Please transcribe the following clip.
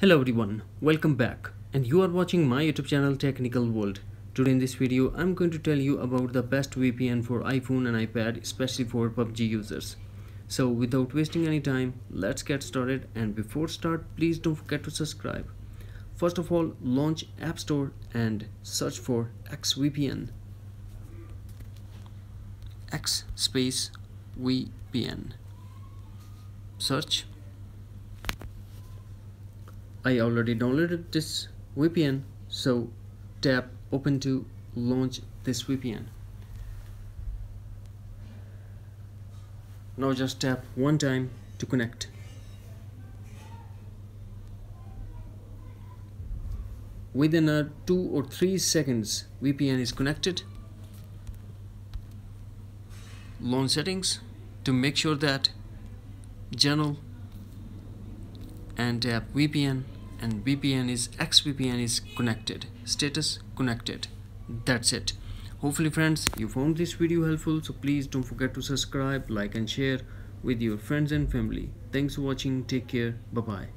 Hello everyone, welcome back, and you are watching my YouTube channel Technical World. Today in this video I'm going to tell you about the best VPN for iPhone and iPad, especially for PUBG users. So without wasting any time, let's get started, and before start please don't forget to subscribe. First of all, launch App Store and search for XVPN. X space VPN. Search. I already downloaded this VPN, so tap open to launch this VPN. Now just tap one time to connect. Within 2 or 3 seconds, VPN is connected. Launch settings to make sure that general, and tap VPN, and XVPN is connected. Status connected. That's it. Hopefully friends, you found this video helpful, so please don't forget to subscribe, like and share with your friends and family. Thanks for watching. Take care. Bye bye.